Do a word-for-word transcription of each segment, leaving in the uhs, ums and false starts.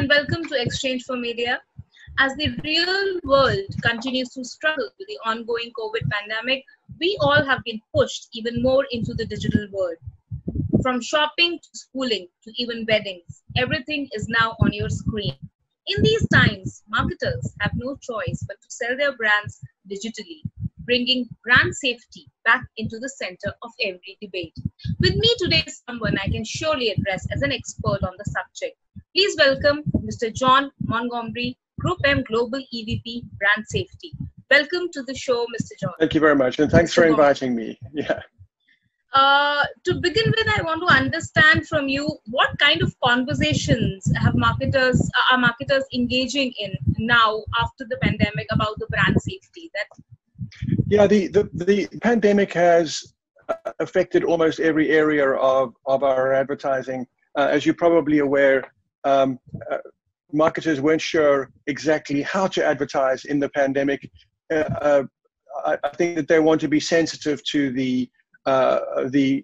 and welcome to Exchange for Media. As the real world continues to struggle with the ongoing COVID pandemic, we all have been pushed even more into the digital world. From shopping to schooling to even weddings, everything is now on your screen. In these times, marketers have no choice but to sell their brands digitally, bringing brand safety back into the center of every debate. With me today is someone I can surely address as an expert on the subject. Please welcome Mister John Montgomery, Group M Global E V P, Brand Safety. Welcome to the show, Mister John. Thank you very much, and thanks for inviting me. Yeah. Uh, to begin with, I want to understand from you, what kind of conversations have marketers, are marketers engaging in now after the pandemic about the brand safety? That Yeah, the, the, the pandemic has affected almost every area of, of our advertising. Uh, as you're probably aware, um, uh, marketers weren't sure exactly how to advertise in the pandemic. Uh, uh, I, I think that they want to be sensitive to the, uh, the,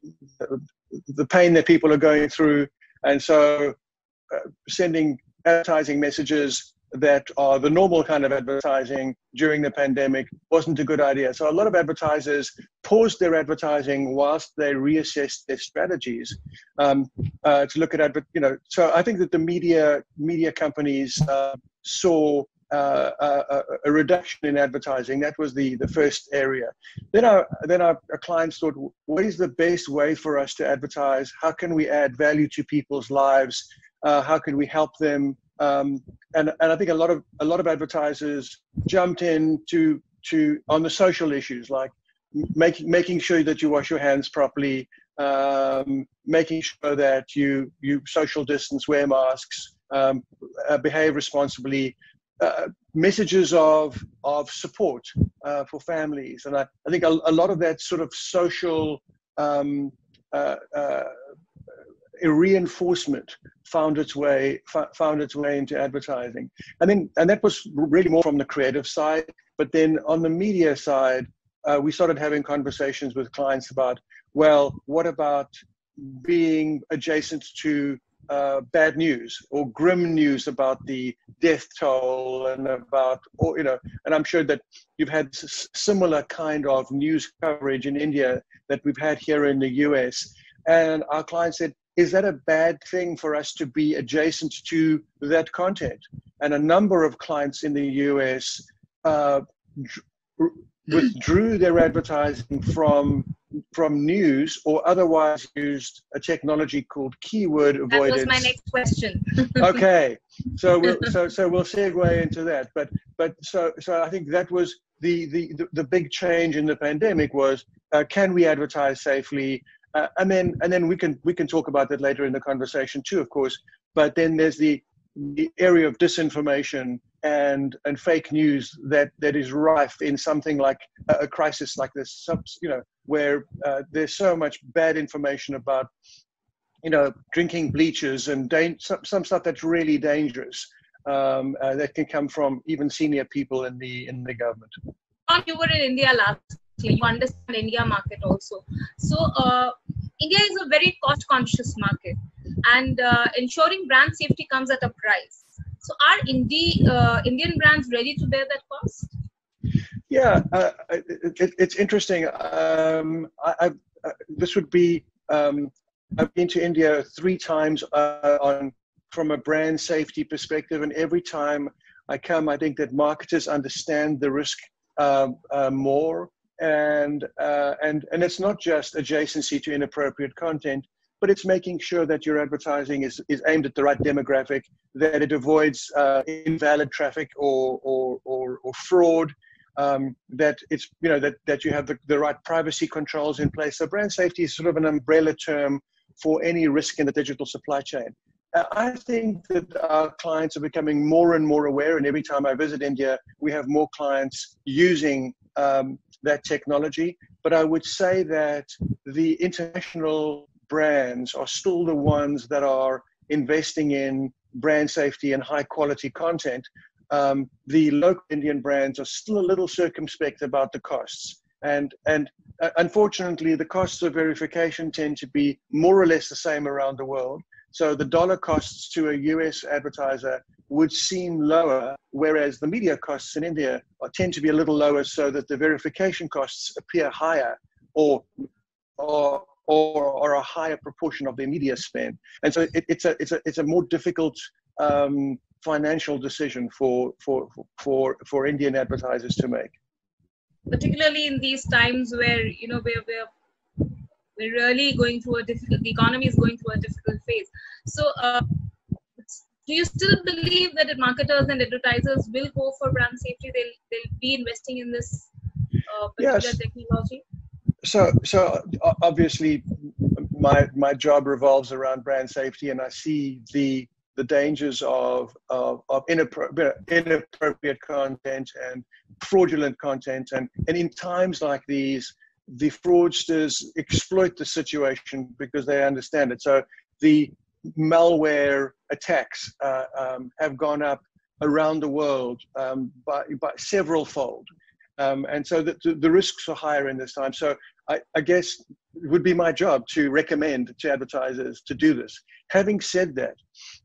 the pain that people are going through. And so uh, sending advertising messages that are the normal kind of advertising during the pandemic wasn't a good idea. So a lot of advertisers paused their advertising whilst they reassessed their strategies um, uh, to look at, adver you know, so I think that the media media companies uh, saw uh, a, a reduction in advertising. That was the, the first area. Then our, then our, our clients thought, what is the best way for us to advertise? How can we add value to people's lives? Uh, how can we help them? Um, and, and I think a lot of a lot of advertisers jumped in to to on the social issues, like making making sure that you wash your hands properly, um, making sure that you you social distance, wear masks, um, uh, behave responsibly, uh, messages of of support uh, for families, and I, I think a, a lot of that sort of social um, uh, uh, reinforcement found its way found its way into advertising, and then and that was really more from the creative side. But then on the media side, uh, we started having conversations with clients about, well, what about being adjacent to uh, bad news or grim news about the death toll and about, or you know, and I'm sure that you've had s similar kind of news coverage in India that we've had here in the U S, and our clients said, is that a bad thing for us to be adjacent to that content? And a number of clients in the U S uh, withdrew their advertising from from news, or otherwise used a technology called keyword avoidance. That was my next question. Okay, so we'll, so so we'll segue into that. But but so so I think that was the the the, the big change in the pandemic was, uh, can we advertise safely? Uh, and then, and then we can we can talk about that later in the conversation too, of course. But then there's the, the area of disinformation and and fake news that that is rife in something like a, a crisis like this, you know, where uh, there's so much bad information about, you know, drinking bleachers and some some stuff that's really dangerous um, uh, that can come from even senior people in the in the government. You were in India last. You understand India market also. So uh, India is a very cost-conscious market, and uh, ensuring brand safety comes at a price. So are Indi uh, Indian brands ready to bear that cost? Yeah, uh, it, it's interesting. Um, I, I, uh, this would be, um, I've been to India three times uh, on from a brand safety perspective, and every time I come, I think that marketers understand the risk uh, uh, more. And uh, and and it's not just adjacency to inappropriate content, but it's making sure that your advertising is is aimed at the right demographic, that it avoids uh, invalid traffic or or or, or fraud, um, that it's you know that that you have the, the right privacy controls in place. So brand safety is sort of an umbrella term for any risk in the digital supply chain. Uh, I think that our clients are becoming more and more aware, and every time I visit India, we have more clients using Um, that technology. But I would say that the international brands are still the ones that are investing in brand safety and high quality content. Um, the local Indian brands are still a little circumspect about the costs. And, and uh, unfortunately, the costs of verification tend to be more or less the same around the world. So the dollar costs to a U S advertiser would seem lower, whereas the media costs in India are, tend to be a little lower, so that the verification costs appear higher, or or or, or a higher proportion of their media spend. And so it, it's a it's a it's a more difficult um, financial decision for for for for Indian advertisers to make. Particularly in these times where you know we're we're we're really going through a difficult. The economy is going through a difficult phase. So, uh, do you still believe that marketers and advertisers will go for brand safety? They'll they'll be investing in this uh, particular yes. technology. So, so obviously, my my job revolves around brand safety, and I see the the dangers of of, of inappropriate, inappropriate content and fraudulent content, and and in times like these, the fraudsters exploit the situation because they understand it. So the malware attacks uh, um, have gone up around the world um, by, by several fold. Um, and so the, the risks are higher in this time. So I, I guess it would be my job to recommend to advertisers to do this. Having said that,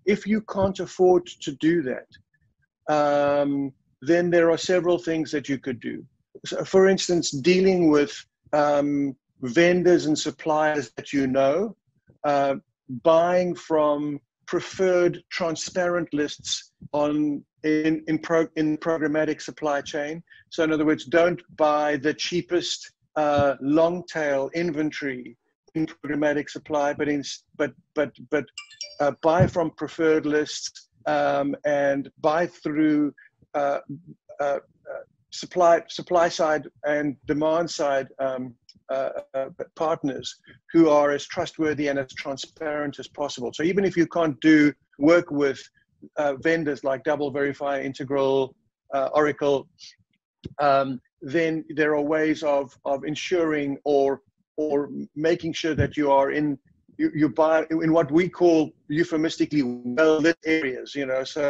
if you can't afford to do that, um, then there are several things that you could do. So for instance, dealing with Um, vendors and suppliers that you know, uh, buying from preferred transparent lists on in in, pro, in programmatic supply chain. So in other words, don't buy the cheapest uh, long tail inventory in programmatic supply, but in, but but but uh, buy from preferred lists um, and buy through. Uh, uh, uh, Supply, supply side and demand side um, uh, uh, partners who are as trustworthy and as transparent as possible. So even if you can't do work with uh, vendors like Double Verify, Integral, uh, Oracle, um, then there are ways of of ensuring or or making sure that you are in you, you buy in what we call euphemistically well lit areas. You know, so.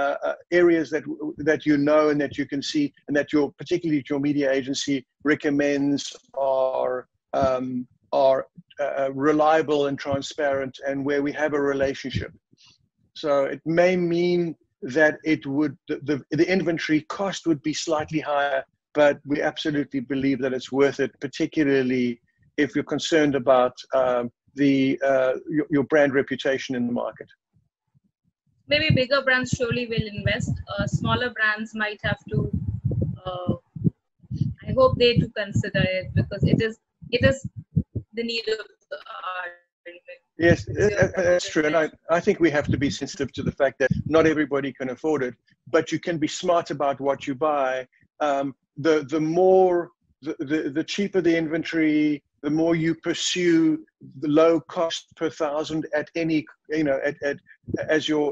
Uh, uh, areas that that you know and that you can see, and that your particularly your media agency recommends are um, are uh, reliable and transparent, and where we have a relationship. So it may mean that it would the the inventory cost would be slightly higher, but we absolutely believe that it's worth it, particularly if you're concerned about um, the uh, your, your brand reputation in the market. Maybe bigger brands surely will invest. Uh, smaller brands might have to. Uh, I hope they do consider it, because it is it is the need of the hour. Yes, that's true, and I I think we have to be sensitive to the fact that not everybody can afford it. But you can be smart about what you buy. Um, the the more the, the the cheaper the inventory, the more you pursue the low cost per thousand at any you know at, at as your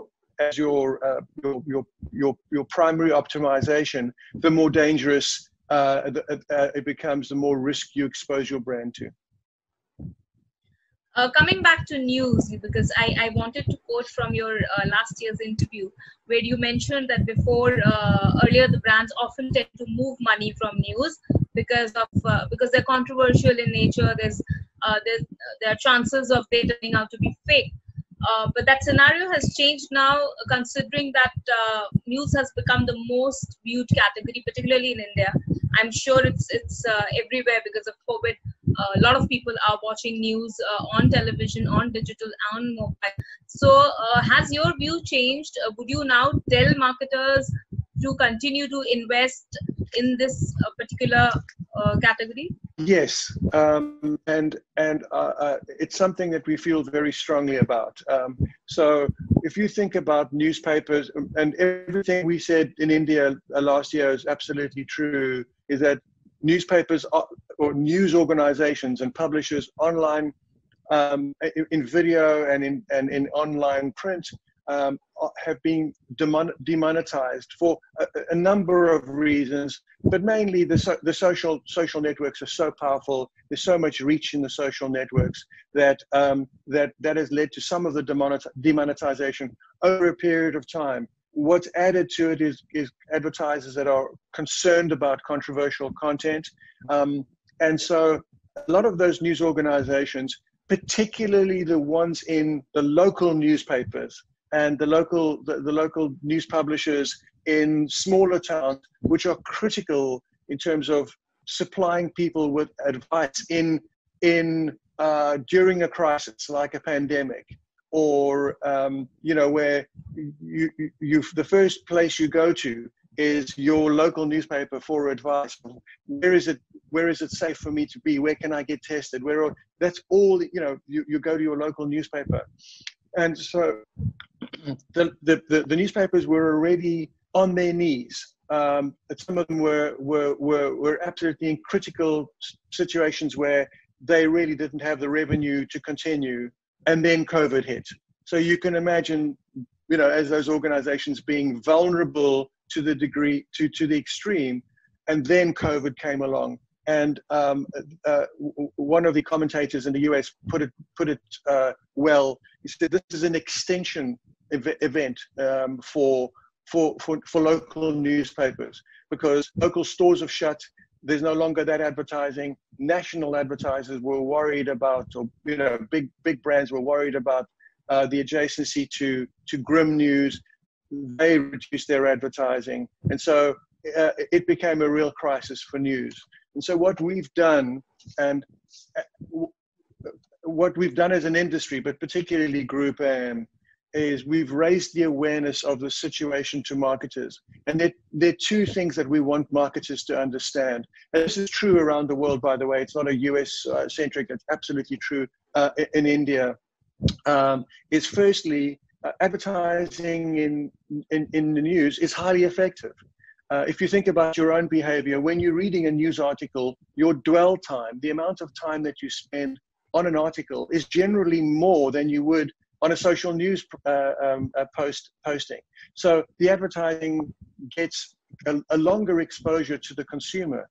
as your, uh, your your your your primary optimization, the more dangerous uh, the, uh, it becomes, the more risk you expose your brand to. Uh, coming back to news, because I, I wanted to quote from your uh, last year's interview, where you mentioned that before uh, earlier the brands often tend to move money from news because of uh, because they're controversial in nature. There's uh, there's uh, there are chances of they turning out to be fake. Uh, but that scenario has changed now, considering that uh, news has become the most viewed category, particularly in India. I'm sure it's it's uh, everywhere because of COVID. Uh, a lot of people are watching news uh, on television, on digital, on mobile. So uh, has your view changed? Uh, would you now tell marketers to continue to invest in this uh, particular uh, category? Yes, um, and and uh, uh, it's something that we feel very strongly about. Um, so if you think about newspapers, and everything we said in India last year is absolutely true, is that newspapers are, or news organizations and publishers online, um, in video and in, and in online print, um, have been demonetized for a, a number of reasons, but mainly the, so, the social social networks are so powerful. There's so much reach in the social networks that um, that that has led to some of the demonetization over a period of time. What's added to it is, is advertisers that are concerned about controversial content. Um, and so a lot of those news organizations particularly the ones in the local newspapers and the local, the, the local news publishers in smaller towns, which are critical in terms of supplying people with advice in, in uh, during a crisis like a pandemic, or, um, you know, where you, you, you've, the first place you go to is your local newspaper for advice. Where is it? Where is it safe for me to be? Where can I get tested? Where? Are, that's all. You know, you, you go to your local newspaper, and so the the, the, the newspapers were already on their knees. Um, some of them were were were were absolutely in critical situations where they really didn't have the revenue to continue, and then COVID hit. So you can imagine, you know, as those organizations being vulnerable to the degree, to, to the extreme, and then COVID came along. And um, uh, one of the commentators in the U S put it, put it uh, well. He said, this is an extinction ev event um, for, for, for, for local newspapers, because local stores have shut. There's no longer that advertising. National advertisers were worried about, or you know, big, big brands were worried about uh, the adjacency to, to grim news. They reduced their advertising, and so uh, it became a real crisis for news. And so what we've done, and what we've done as an industry, but particularly Group M, is we've raised the awareness of the situation to marketers. And there, there are two things that we want marketers to understand. And this is true around the world, by the way. It's not a U S-centric. It's absolutely true uh, in India. Um, is firstly, Uh, advertising in, in, in the news is highly effective. Uh, if you think about your own behavior, when you're reading a news article, your dwell time, the amount of time that you spend on an article, is generally more than you would on a social news uh, um, uh, post posting. So the advertising gets a, a longer exposure to the consumer.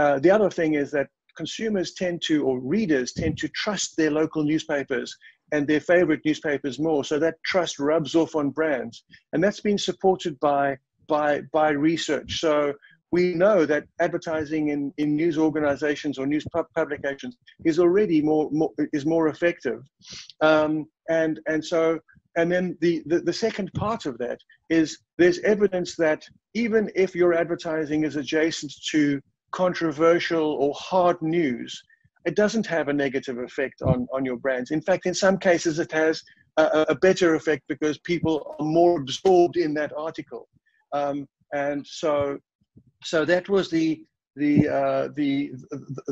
Uh, the other thing is that consumers tend to, or readers tend to trust their local newspapers and their favorite newspapers more. So that trust rubs off on brands. And that's been supported by, by, by research. So we know that advertising in, in news organizations or news pub publications is already more, more, is more effective. Um, and, and so, and then the, the, the second part of that is there's evidence that even if your advertising is adjacent to controversial or hard news, it doesn't have a negative effect on, on your brands. In fact, in some cases, it has a, a better effect because people are more absorbed in that article. Um, and so, so that was the the uh, the,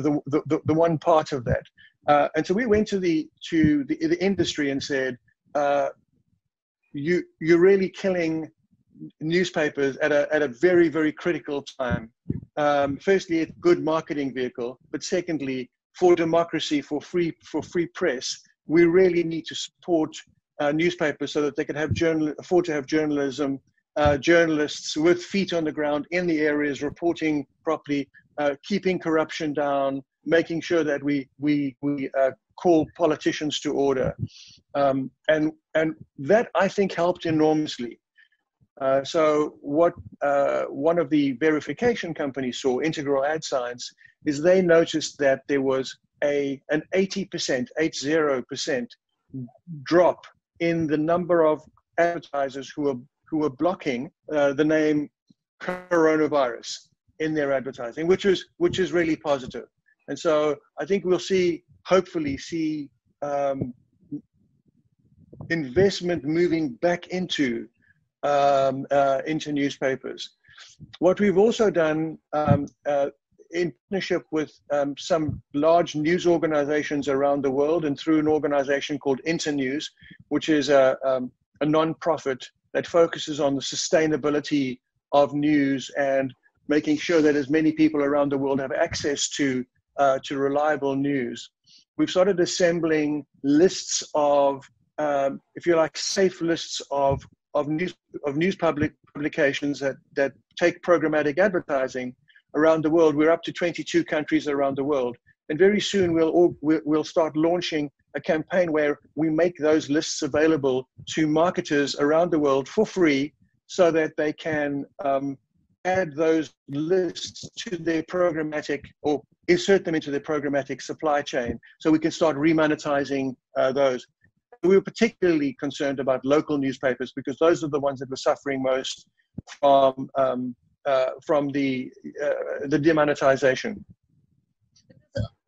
the, the, the the one part of that. Uh, and so we went to the to the, the industry and said, uh, you you're really killing newspapers at a at a very very critical time. Um, firstly, it's a good marketing vehicle, but secondly, for democracy, for free, for free press, we really need to support uh, newspapers so that they can have journal, afford to have journalism, uh, journalists with feet on the ground in the areas, reporting properly, uh, keeping corruption down, making sure that we we we uh, call politicians to order, um, and and that I think helped enormously. Uh, so what uh, one of the verification companies saw, Integral Ad Science, is they noticed that there was a an eighty percent, eighty percent drop in the number of advertisers who were who were blocking uh, the name coronavirus in their advertising, which is which is really positive. And so I think we'll see, hopefully see um, investment moving back into. Um, uh, into newspapers. What we've also done um, uh, in partnership with um, some large news organizations around the world and through an organization called Internews, which is a, um, a non-profit that focuses on the sustainability of news and making sure that as many people around the world have access to, uh, to reliable news. We've started assembling lists of, um, if you like, safe lists of Of news, of news public publications that, that take programmatic advertising around the world. We're up to twenty-two countries around the world. And very soon we'll, all, we'll start launching a campaign where we make those lists available to marketers around the world for free so that they can um, add those lists to their programmatic or insert them into the programmatic supply chain so we can start remonetizing uh, those. We were particularly concerned about local newspapers because those are the ones that were suffering most from, um, uh, from the, uh, the demonetization.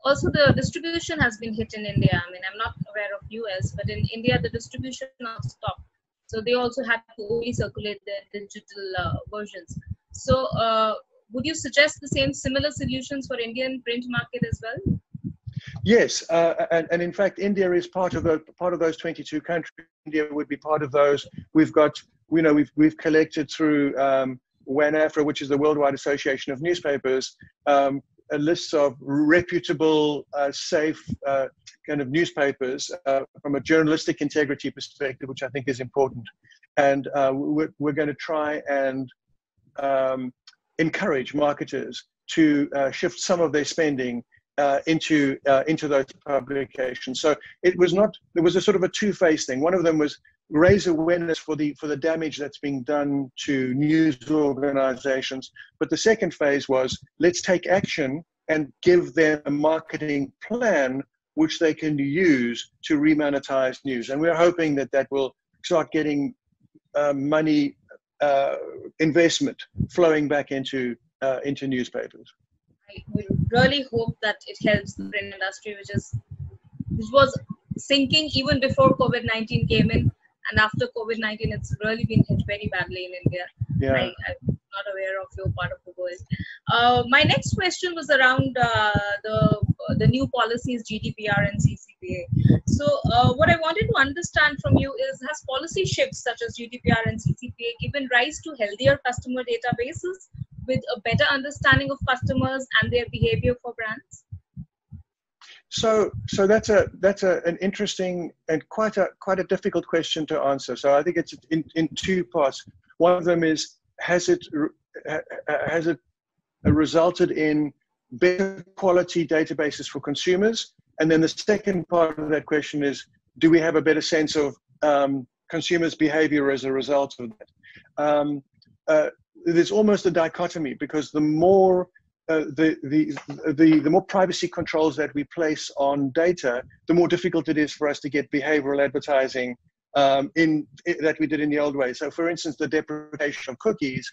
Also, the distribution has been hit in India. I mean, I'm not aware of U S, but in India, the distribution stopped. So they also had to only circulate the digital uh, versions. So uh, would you suggest the same similar solutions for Indian print market as well? Yes, uh, and, and in fact, India is part of the, part of those twenty-two countries. India would be part of those. We've got, you know, we've we've collected through um, Wanafra, which is the Worldwide Association of Newspapers, um, a list of reputable, uh, safe uh, kind of newspapers uh, from a journalistic integrity perspective, which I think is important. And uh, we're we're going to try and um, encourage marketers to uh, shift some of their spending Uh, into uh, into those publications. So it was not, there was a sort of a two-faced thing. One of them was raise awareness for the for the damage that's being done to news organizations, but the second phase was let's take action and give them a marketing plan which they can use to remonetize news. And we're hoping that that will start getting uh, money uh, investment flowing back into uh, into newspapers. We really hope that it helps the print industry, which is which was sinking even before COVID nineteen came in, and after COVID nineteen, it's really been hit very badly in India. Yeah, I, I'm not aware of your part of the world. Uh, my next question was around uh, the the new policies, G D P R and C C P A. So, uh, what I wanted to understand from you is: has policy shifts such as G D P R and C C P A given rise to healthier customer databases with a better understanding of customers and their behavior for brands? So, so that's a that's a, an interesting and quite a quite a difficult question to answer. So I think it's in in two parts. One of them is has it has it resulted in better quality databases for consumers, and then the second part of that question is do we have a better sense of um, consumers' behavior as a result of that? Um, uh, There's almost a dichotomy because the more uh, the, the the the more privacy controls that we place on data, the more difficult it is for us to get behavioral advertising um, in, in that we did in the old way. So, for instance, the deprecation of cookies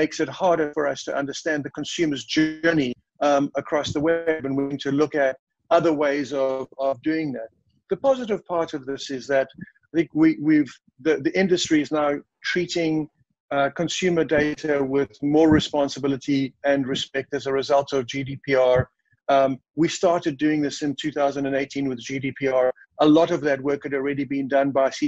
makes it harder for us to understand the consumer's journey um, across the web, and we need to look at other ways of of doing that. The positive part of this is that I think we we've the the industry is now treating Uh, consumer data with more responsibility and respect as a result of G D P R. Um, we started doing this in two thousand eighteen with G D P R. A lot of that work had already been done by, C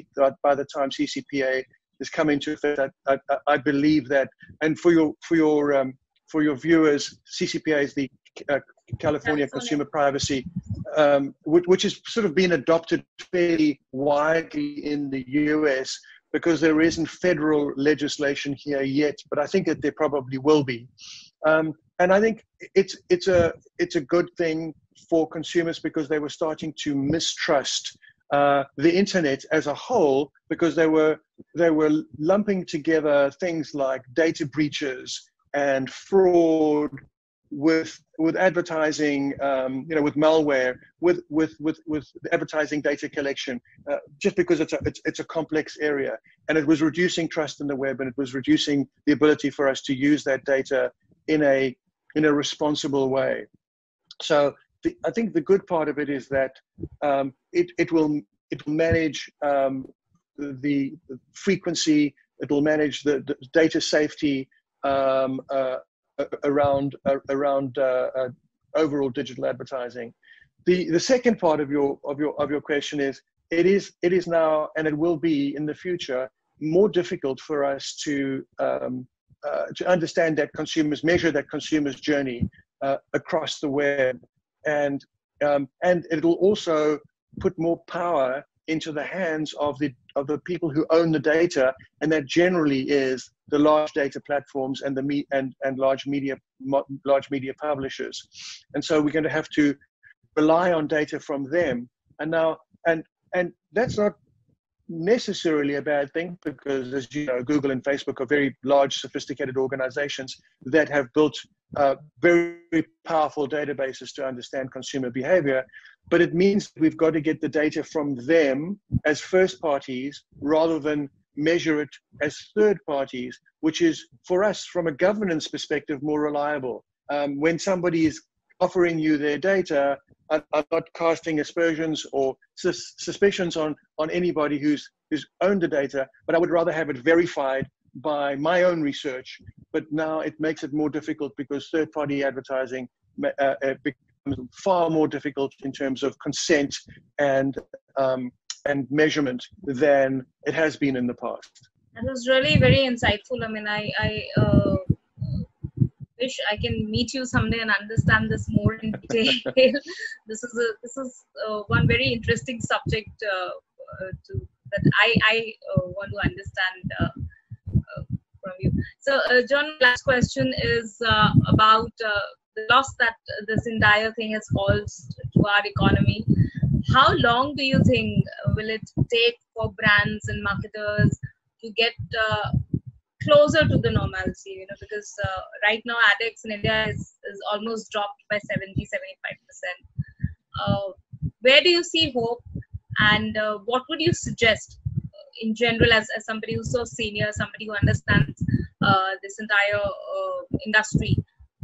by the time C C P A is coming to effect. I, I, I believe that. And for your for your um, for your viewers, C C P A is the uh, California Consumer Privacy, um, which, which has sort of been adopted fairly widely in the U S. Because there isn't federal legislation here yet, but I think that there probably will be. Um, and I think it's, it's, a, it's a good thing for consumers because they were starting to mistrust uh, the internet as a whole because they were, they were lumping together things like data breaches and fraud with, with advertising, um, you know, with malware, with with with with advertising data collection, uh, just because it's a it's, it's a complex area, and it was reducing trust in the web, and it was reducing the ability for us to use that data in a in a responsible way. So the, I think the good part of it is that um, it it will it will manage um, the, the frequency, it will manage the, the data safety. Um, uh, around uh, around uh, uh, overall digital advertising. The the second part of your of your of your question is it is it is now and it will be in the future more difficult for us to um, uh, to understand that consumers measure that consumer's journey uh, across the web, and um, and it will also put more power into the hands of the of the people who own the data, and that generally is the large data platforms and the me and and large media large media publishers, and so we're going to have to rely on data from them. And now and and that's not necessarily a bad thing because, as you know, Google and Facebook are very large, sophisticated organizations that have built uh, very, very powerful databases to understand consumer behavior, but it means we've got to get the data from them as first parties rather than measure it as third parties, which is, for us, from a governance perspective, more reliable. Um, when somebody is offering you their data, I'm not casting aspersions or sus suspicions on, on anybody who's, who's owned the data, but I would rather have it verified by my own research. But now it makes it more difficult because third-party advertising uh, becomes far more difficult in terms of consent and, um, and measurement than it has been in the past. That was really very insightful. I mean, I... I uh... wish I can meet you someday and understand this more in detail. This is a this is uh, one very interesting subject uh, uh, to, that I I uh, want to understand uh, uh, from you. So, uh, John, last question is uh, about uh, the loss that this entire thing has caused to our economy. How long do you think will it take for brands and marketers to get Uh, closer to the normalcy, you know, because uh, right now ad ex in India is, is almost dropped by seventy to seventy-five percent. Uh, where do you see hope, and uh, what would you suggest in general as, as somebody who's so senior, somebody who understands uh, this entire uh, industry?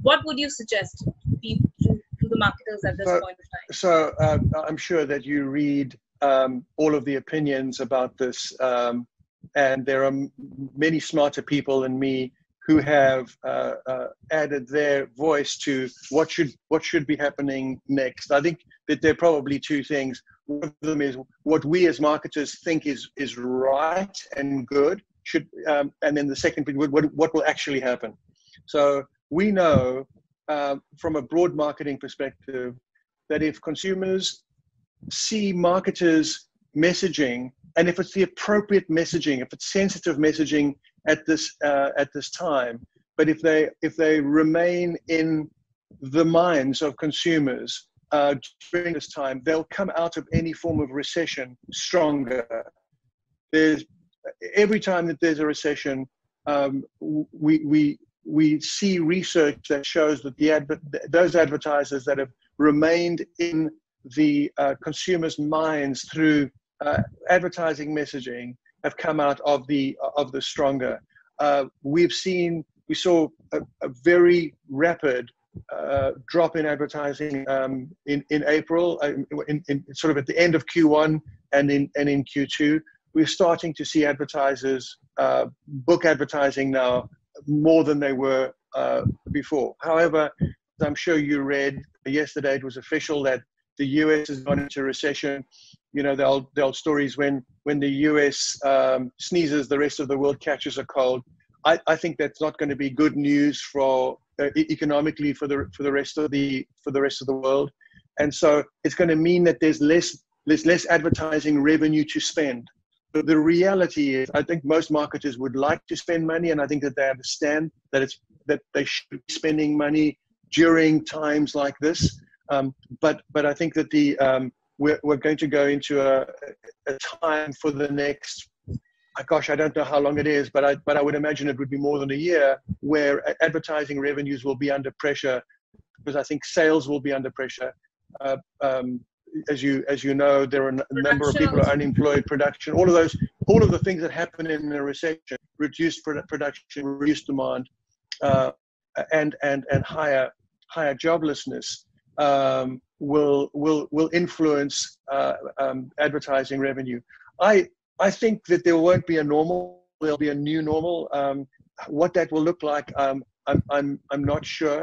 What would you suggest to, people, to, to the marketers at this so, point of time? So uh, I'm sure that you read um, all of the opinions about this, um, and there are many smarter people than me who have uh, uh, added their voice to what should what should be happening next. I think that there are probably two things. One of them is what we as marketers think is is right and good should, um, and then the second thing, what what will actually happen. So we know uh, from a broad marketing perspective that if consumers see marketers messaging, and if it's the appropriate messaging, if it's sensitive messaging at this uh, at this time, but if they if they remain in the minds of consumers uh, during this time, they'll come out of any form of recession stronger. There's every time that there's a recession, um, we we we see research that shows that the adver those advertisers that have remained in the uh, consumers' minds through Uh, advertising messaging have come out of the of the stronger. Uh, we've seen we saw a, a very rapid uh, drop in advertising um, in in April, uh, in, in sort of at the end of Q one and in and in Q two. We're starting to see advertisers uh, book advertising now more than they were uh, before. However, I'm sure you read yesterday, it was official that the U S has gone into recession. You know, the old, the old stories when, when the U S um, sneezes, the rest of the world catches a cold. I, I think that's not going to be good news for uh, economically for the for the rest of the for the rest of the world, and so it's going to mean that there's less less less advertising revenue to spend. But the reality is, I think most marketers would like to spend money, and I think that they understand that it's that they should be spending money during times like this. Um, but but I think that the um, We're, we're going to go into a, a time for the next, gosh, I don't know how long it is, but I, but I would imagine it would be more than a year where advertising revenues will be under pressure, because I think sales will be under pressure. Uh, um, as you as you know, there are a number of people who are unemployed, production, all of those, all of the things that happen in a recession, reduced production, reduced demand, uh, and and and higher higher joblessness. Um, will will will influence uh, um, advertising revenue. I I think that there won't be a normal. There'll be a new normal. Um, what that will look like, um, I'm I'm I'm not sure.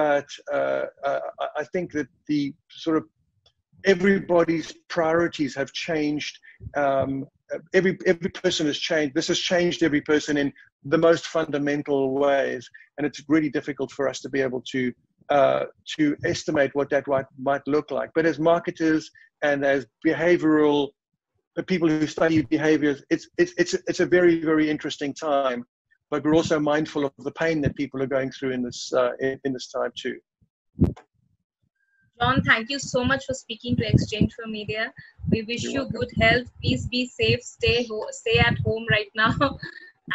But uh, uh, I think that the sort of everybody's priorities have changed. Um, every every person has changed. This has changed every person in the most fundamental ways, and it's really difficult for us to be able to. Uh, to estimate what that might, might look like. But as marketers and as behavioral people who study behaviors, it's, it's, it's, it's a very, very interesting time. But we're also mindful of the pain that people are going through in this, uh, in, in this time too. John, thank you so much for speaking to Exchange for Media. We wish You're you welcome. Good health. Please be safe. Stay, ho stay at home right now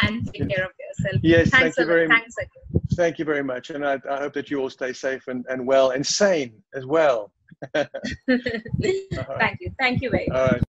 and take care of yourself. Yes, thanks thank you very much. Thanks again. Thank you very much. And I, I hope that you all stay safe and, and well and sane as well. Thank you. Thank you very much. All right.